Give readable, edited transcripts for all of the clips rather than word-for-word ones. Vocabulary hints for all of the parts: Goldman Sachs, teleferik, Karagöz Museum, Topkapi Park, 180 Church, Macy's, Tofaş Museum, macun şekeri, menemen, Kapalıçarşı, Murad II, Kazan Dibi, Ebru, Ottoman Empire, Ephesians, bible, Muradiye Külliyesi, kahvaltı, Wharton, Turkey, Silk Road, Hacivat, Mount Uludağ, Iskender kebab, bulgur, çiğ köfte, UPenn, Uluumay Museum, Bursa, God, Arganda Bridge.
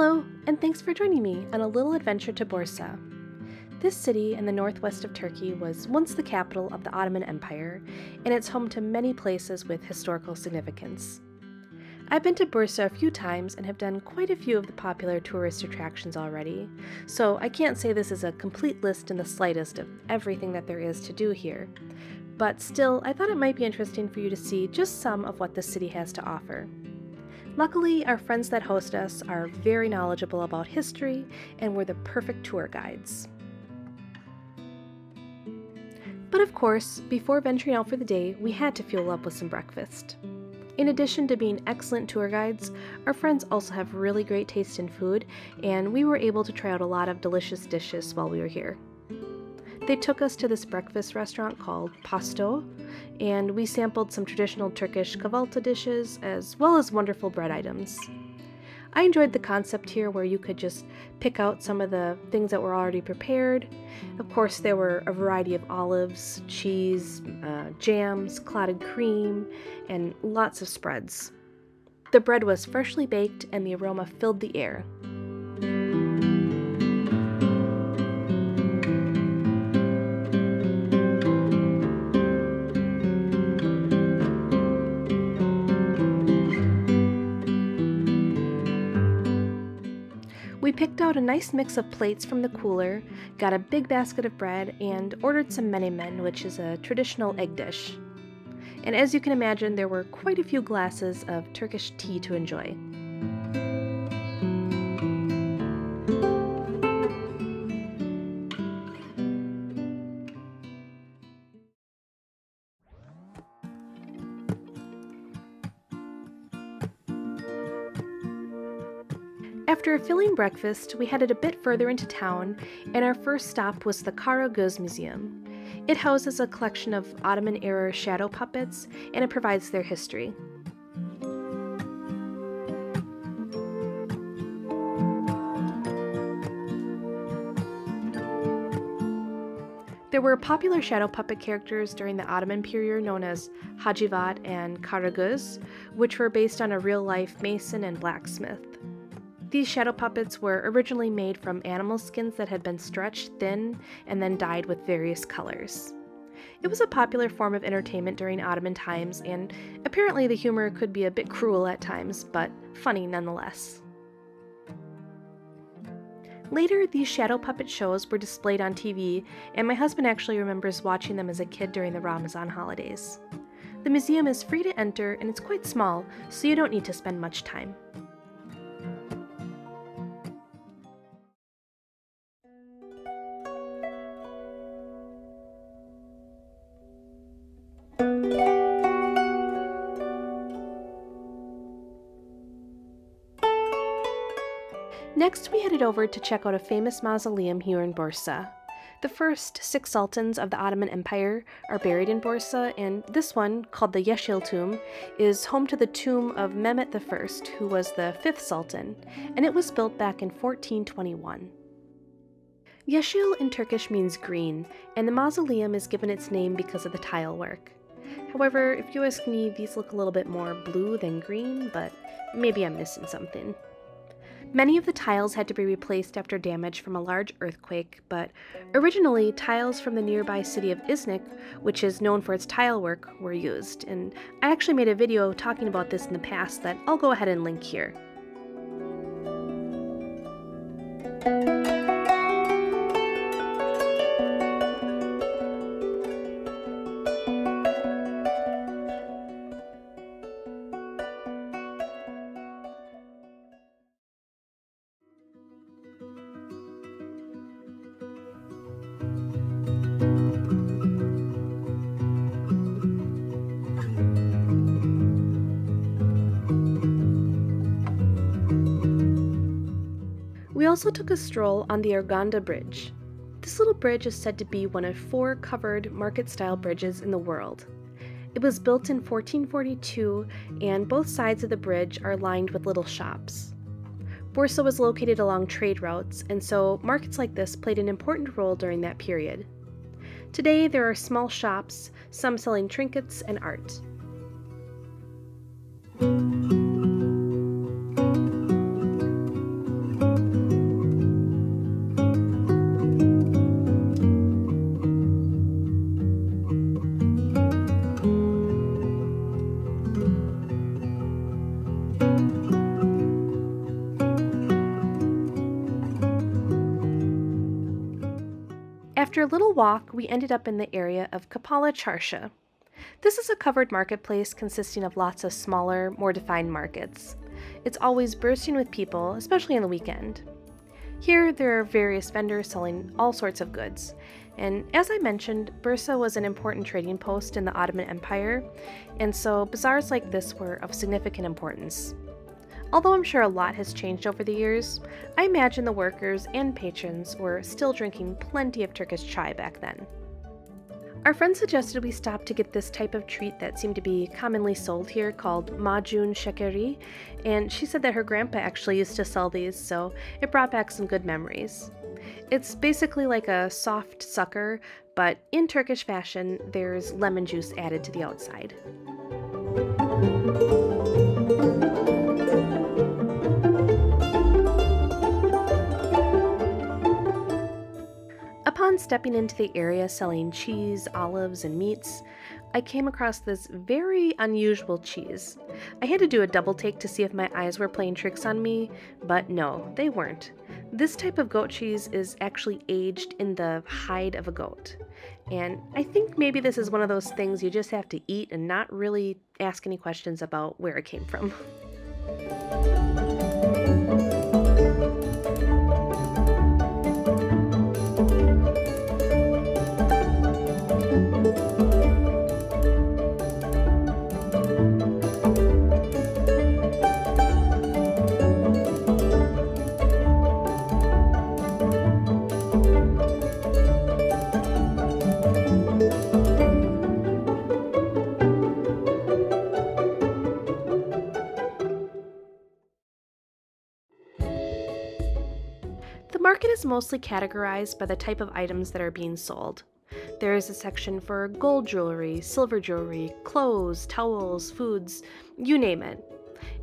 Hello, and thanks for joining me on a little adventure to Bursa. This city in the northwest of Turkey was once the capital of the Ottoman Empire, and it's home to many places with historical significance. I've been to Bursa a few times and have done quite a few of the popular tourist attractions already, so I can't say this is a complete list in the slightest of everything that there is to do here. But still, I thought it might be interesting for you to see just some of what the city has to offer. Luckily, our friends that host us are very knowledgeable about history and were the perfect tour guides. But of course, before venturing out for the day, we had to fuel up with some breakfast. In addition to being excellent tour guides, our friends also have really great taste in food, and we were able to try out a lot of delicious dishes while we were here. They took us to this breakfast restaurant called Pasto, and we sampled some traditional Turkish kahvaltı dishes as well as wonderful bread items. I enjoyed the concept here where you could just pick out some of the things that were already prepared. Of course, there were a variety of olives, cheese, jams, clotted cream, and lots of spreads. The bread was freshly baked and the aroma filled the air. We picked out a nice mix of plates from the cooler, got a big basket of bread, and ordered some menemen, which is a traditional egg dish. And as you can imagine, there were quite a few glasses of Turkish tea to enjoy. After filling breakfast, we headed a bit further into town, and our first stop was the Karagöz Museum. It houses a collection of Ottoman-era shadow puppets, and it provides their history. There were popular shadow puppet characters during the Ottoman period known as Hacivat and Karagöz, which were based on a real-life mason and blacksmith. These shadow puppets were originally made from animal skins that had been stretched thin and then dyed with various colors. It was a popular form of entertainment during Ottoman times, and apparently the humor could be a bit cruel at times, but funny nonetheless. Later, these shadow puppet shows were displayed on TV, and my husband actually remembers watching them as a kid during the Ramazan holidays. The museum is free to enter, and it's quite small, so you don't need to spend much time. Next, we headed over to check out a famous mausoleum here in Bursa. The first 6 sultans of the Ottoman Empire are buried in Bursa, and this one, called the Yeşil Tomb, is home to the tomb of Mehmet I, who was the 5th sultan, and it was built back in 1421. Yeşil in Turkish means green, and the mausoleum is given its name because of the tile work. However, if you ask me, these look a little bit more blue than green, but maybe I'm missing something. Many of the tiles had to be replaced after damage from a large earthquake, but originally tiles from the nearby city of Iznik, which is known for its tile work, were used, and I actually made a video talking about this in the past that I'll go ahead and link here. We also took a stroll on the Arganda Bridge. This little bridge is said to be one of 4 covered market-style bridges in the world. It was built in 1442, and both sides of the bridge are lined with little shops. Bursa was located along trade routes, and so markets like this played an important role during that period. Today there are small shops, some selling trinkets and art. After a little walk, we ended up in the area of Kapalıçarşı. This is a covered marketplace consisting of lots of smaller, more defined markets. It's always bursting with people, especially on the weekend. Here, there are various vendors selling all sorts of goods. And as I mentioned, Bursa was an important trading post in the Ottoman Empire, and so bazaars like this were of significant importance. Although I'm sure a lot has changed over the years, I imagine the workers and patrons were still drinking plenty of Turkish chai back then. Our friend suggested we stop to get this type of treat that seemed to be commonly sold here called macun şekeri, and she said that her grandpa actually used to sell these, so it brought back some good memories. It's basically like a soft sucker, but in Turkish fashion, there's lemon juice added to the outside. Upon stepping into the area selling cheese, olives, and meats, I came across this very unusual cheese. I had to do a double take to see if my eyes were playing tricks on me, but no, they weren't. This type of goat cheese is actually aged in the hide of a goat. And I think maybe this is one of those things you just have to eat and not really ask any questions about where it came from. Is mostly categorized by the type of items that are being sold. There is a section for gold jewelry, silver jewelry, clothes, towels, foods, you name it.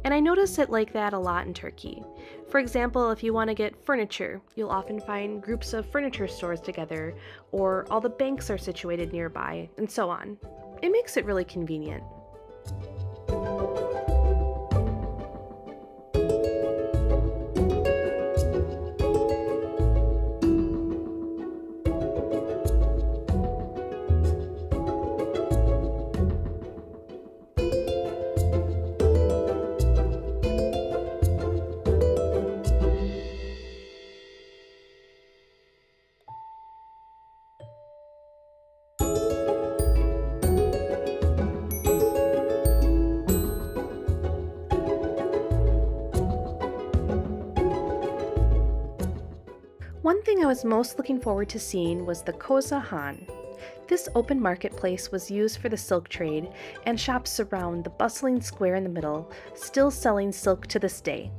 And I notice it like that a lot in Turkey. For example, if you want to get furniture, you'll often find groups of furniture stores together, or all the banks are situated nearby, and so on. It makes it really convenient. One thing I was most looking forward to seeing was the Koza Han. This open marketplace was used for the silk trade, and shops surround the bustling square in the middle, still selling silk to this day.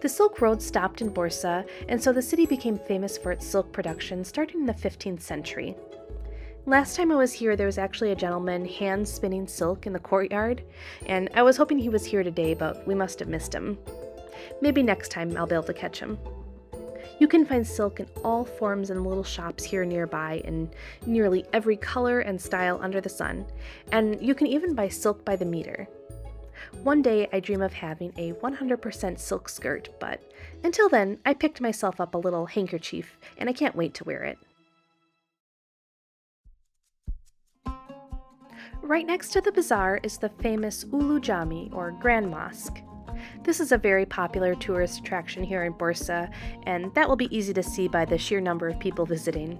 The Silk Road stopped in Bursa, and so the city became famous for its silk production starting in the 15th century. Last time I was here, there was actually a gentleman hand-spinning silk in the courtyard, and I was hoping he was here today, but we must have missed him. Maybe next time I'll be able to catch him. You can find silk in all forms in little shops here nearby in nearly every color and style under the sun, and you can even buy silk by the meter. One day I dream of having a 100% silk skirt, but until then I picked myself up a little handkerchief and I can't wait to wear it. Right next to the bazaar is the famous Ulu Cami, or Grand Mosque. This is a very popular tourist attraction here in Bursa, and that will be easy to see by the sheer number of people visiting.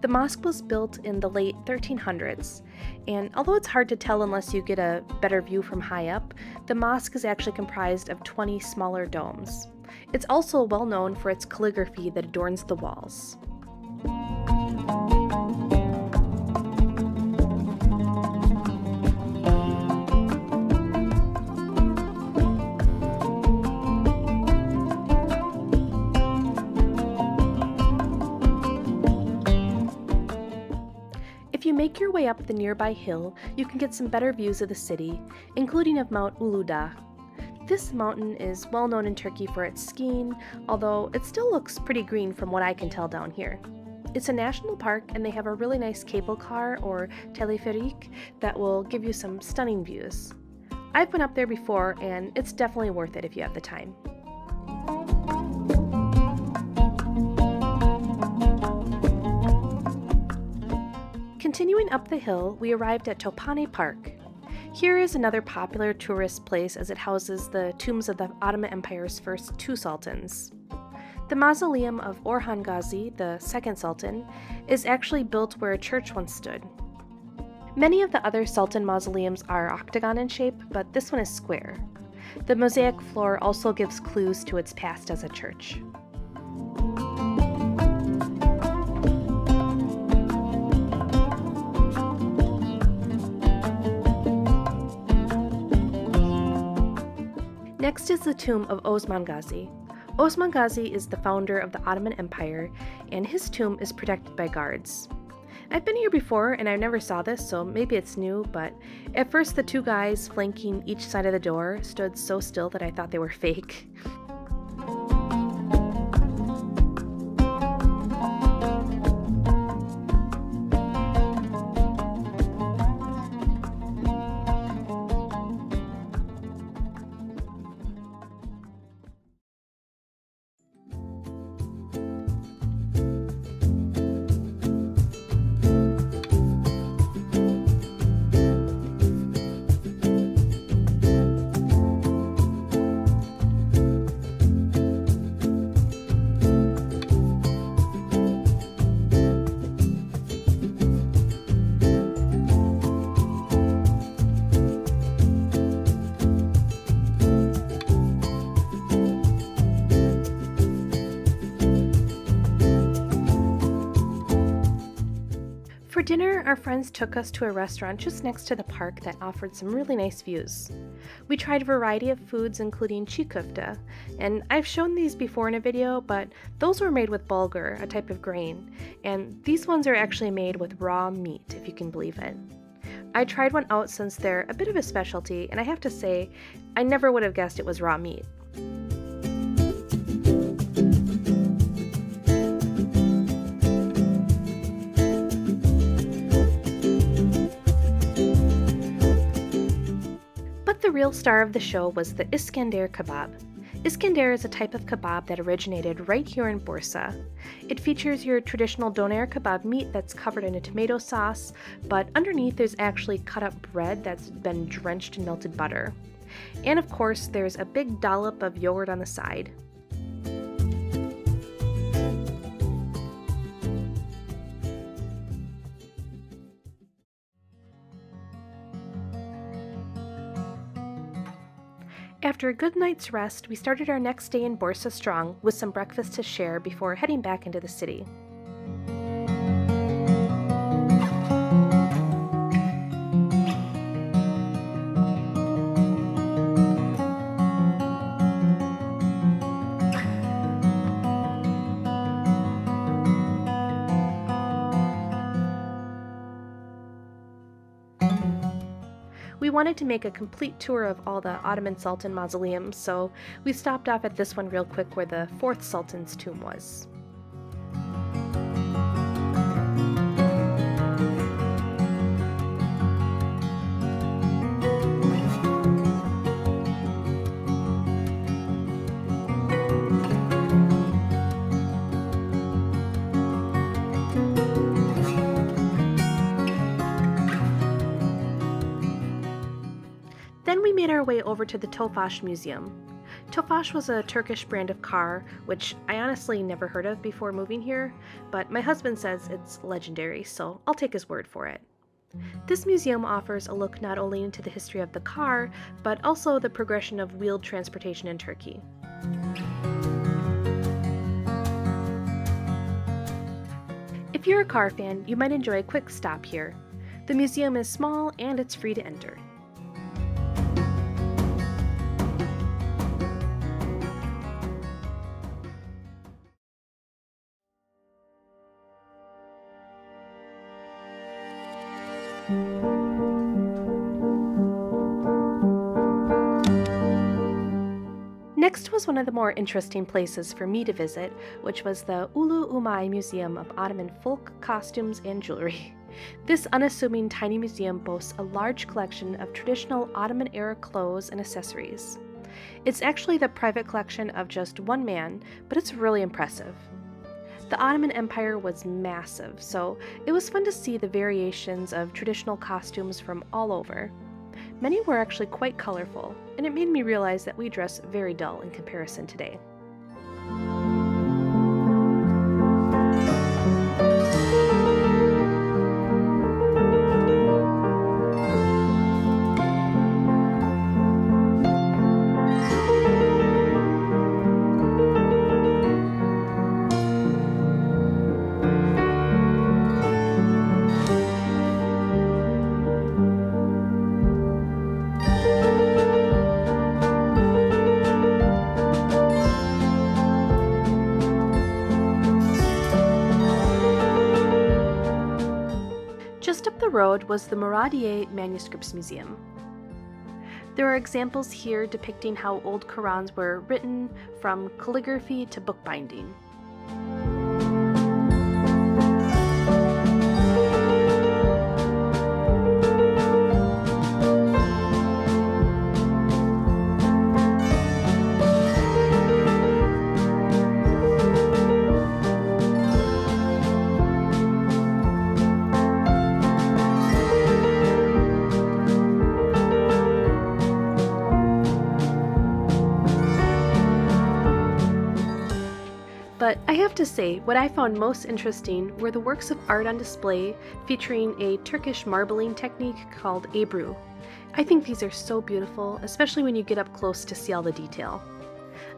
The mosque was built in the late 1300s, and although it's hard to tell unless you get a better view from high up, the mosque is actually comprised of 20 smaller domes. It's also well known for its calligraphy that adorns the walls. Make your way up the nearby hill, you can get some better views of the city, including of Mount Uludağ. This mountain is well known in Turkey for its skiing, although it still looks pretty green from what I can tell down here. It's a national park, and they have a really nice cable car, or teleferik, that will give you some stunning views. I've been up there before, and it's definitely worth it if you have the time. Continuing up the hill, we arrived at Topkapi Park. Here is another popular tourist place as it houses the tombs of the Ottoman Empire's first two sultans. The mausoleum of Orhan Gazi, the second sultan, is actually built where a church once stood. Many of the other sultan mausoleums are octagon in shape, but this one is square. The mosaic floor also gives clues to its past as a church. Next is the tomb of Osman Gazi. Osman Gazi is the founder of the Ottoman Empire, and his tomb is protected by guards. I've been here before and I never saw this, so maybe it's new, but at first the two guys flanking each side of the door stood so still that I thought they were fake. For dinner, our friends took us to a restaurant just next to the park that offered some really nice views. We tried a variety of foods including çiğ köfte, and I've shown these before in a video, but those were made with bulgur, a type of grain, and these ones are actually made with raw meat, if you can believe it. I tried one out since they're a bit of a specialty, and I have to say, I never would have guessed it was raw meat. The real star of the show was the Iskender kebab. Iskender is a type of kebab that originated right here in Bursa. It features your traditional doner kebab meat that's covered in a tomato sauce, but underneath there's actually cut up bread that's been drenched in melted butter. And of course, there's a big dollop of yogurt on the side. After a good night's rest, we started our next day in Bursa strong with some breakfast to share before heading back into the city. We wanted to make a complete tour of all the Ottoman Sultan mausoleums, so we stopped off at this one real quick where the fourth Sultan's tomb was. Our way over to the Tofaş Museum. Tofaş was a Turkish brand of car, which I honestly never heard of before moving here, but my husband says it's legendary, so I'll take his word for it. This museum offers a look not only into the history of the car, but also the progression of wheeled transportation in Turkey. If you're a car fan, you might enjoy a quick stop here. The museum is small and it's free to enter. Next was one of the more interesting places for me to visit, which was the Uluumay Museum of Ottoman Folk Costumes and Jewelry. This unassuming tiny museum boasts a large collection of traditional Ottoman-era clothes and accessories. It's actually the private collection of just one man, but it's really impressive. The Ottoman Empire was massive, so it was fun to see the variations of traditional costumes from all over. Many were actually quite colorful, and it made me realize that we dress very dull in comparison today. Road was the Muradiye Manuscripts Museum. There are examples here depicting how old Qurans were written, from calligraphy to bookbinding. But I have to say, what I found most interesting were the works of art on display featuring a Turkish marbling technique called Ebru. I think these are so beautiful, especially when you get up close to see all the detail.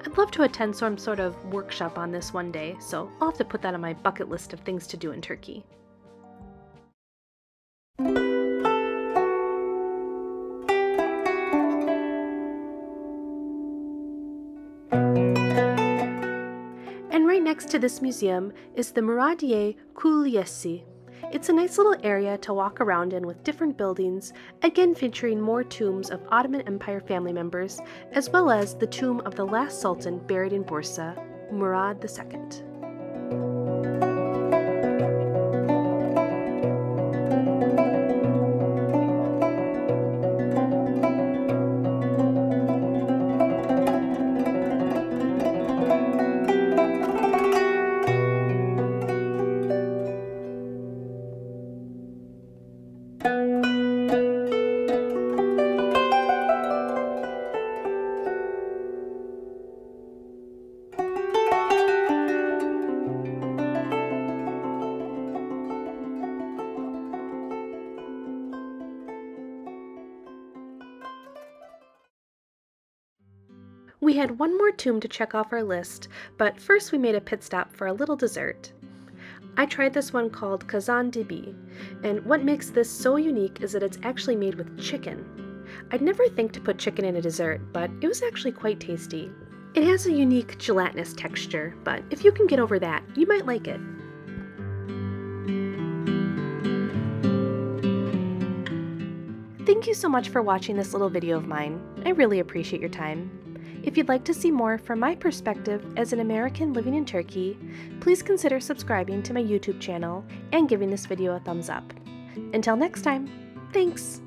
I'd love to attend some sort of workshop on this one day, so I'll have to put that on my bucket list of things to do in Turkey. Next to this museum is the Muradiye Külliyesi. It's a nice little area to walk around in with different buildings, again featuring more tombs of Ottoman Empire family members, as well as the tomb of the last sultan buried in Bursa, Murad II. We had one more tomb to check off our list, but first we made a pit stop for a little dessert. I tried this one called Kazan Dibi, and what makes this so unique is that it's actually made with chicken. I'd never think to put chicken in a dessert, but it was actually quite tasty. It has a unique gelatinous texture, but if you can get over that, you might like it. Thank you so much for watching this little video of mine. I really appreciate your time. If you'd like to see more from my perspective as an American living in Turkey, please consider subscribing to my YouTube channel and giving this video a thumbs up. Until next time, thanks!